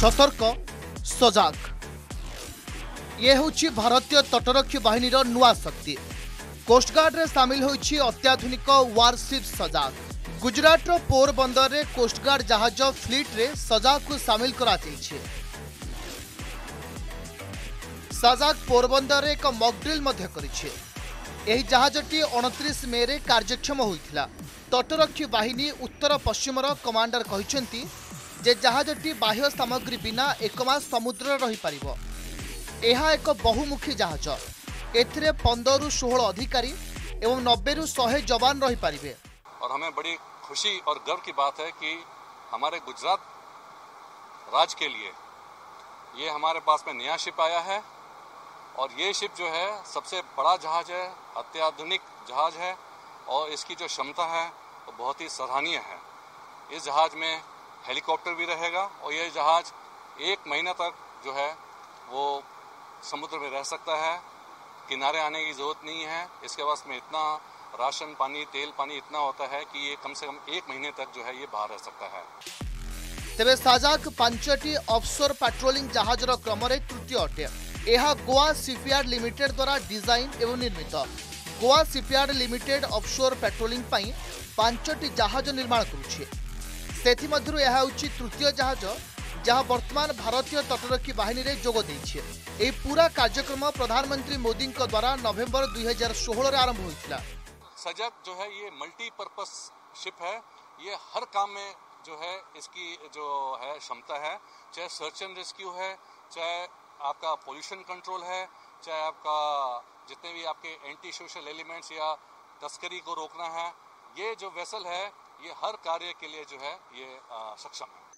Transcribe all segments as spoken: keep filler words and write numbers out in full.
सतर्क सजाग ये हूँ भारतीय तटरक्षी बाहिनी नुआ शक्ति। कोस्टगार्ड रे सामिल होइछि अत्याधुनिक वारशिप सजाग। गुजरात रो पोरबंदर रे कोस्टगार्ड जहाज फ्लीट रे सजाग को सामिल करा जाइछि। सजाग पोरबंदर रे एक मॉकड्रिल मध्य करिछि। एही जहाजटी उनतीस मे रे कार्यक्षम होइथिला। तटरक्षी बाहिनी उत्तर पश्चिम रो कमांडर कहिसेंती जे जहाजटी बाह्य सामग्री बिना एक मास समुद्र रही पारिबो। एहा एक बहुमुखी जहाज। एथिरे पंद्रह सोलह अधिकारी एवं नब्बे रु सौ जवान रही पारिबे। और हमें बड़ी खुशी और गर्व की बात है कि हमारे गुजरात राज्य के लिए ये हमारे पास में नया शिप आया है और ये शिप जो है सबसे बड़ा जहाज है, अत्याधुनिक जहाज है और इसकी जो क्षमता है वो बहुत ही सराहनीय है। इस जहाज में हेलीकॉप्टर भी रहेगा और यह जहाज एक महीना तक जो है वो समुद्र में रह सकता है। किनारे आने की जरूरत नहीं है। इसके पास में इतना राशन पानी तेल पानी इतना होता है कि ये कम से कम एक महीने तक जो है ये बाहर रह सकता है। तेरे सजाग पांचटी ऑफशोर पेट्रोलिंग जहाजर क्रम तृतीय अटे। यह गोवा शिपयार्ड लिमिटेड द्वारा डिजाइन एवं निर्मित। Goa shipyard limited offshore patrolling पाई पांचटी जहाज निर्माण करुछि। सेथिमध्यरु यह होछि तृतीय जहाज जहाँ वर्तमान भारतीय तटरक्षी बाहिनी रे जोग देछि। ए पूरा कार्यक्रम प्रधानमंत्री मोदी द्वारा नवंबर दो हज़ार सोलह रे आरंभ होइथिला। सजग जो है ये मल्टीपर्पस शिप है। ये हर काम में जो है इसकी जो है क्षमता है, चाहे सर्च एंड रेस्क्यू है, चाहे आपका पोल्यूशन कंट्रोल है, चाहे आपका जितने भी आपके एंटी सोशल एलिमेंट्स या तस्करी को रोकना है। ये जो वेसल है ये हर कार्य के लिए जो है ये सक्षम है।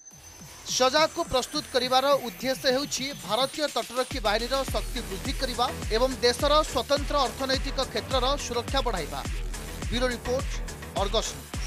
सजाग को प्रस्तुत करिवार उद्देश्य हेउछि भारतीय तटरक्षी बाहिनी शक्ति वृद्धि करिवा एवं देशर स्वतंत्र अर्थनैतिक क्षेत्रर सुरक्षा बढ़ाइबा। Bureau report, Argus.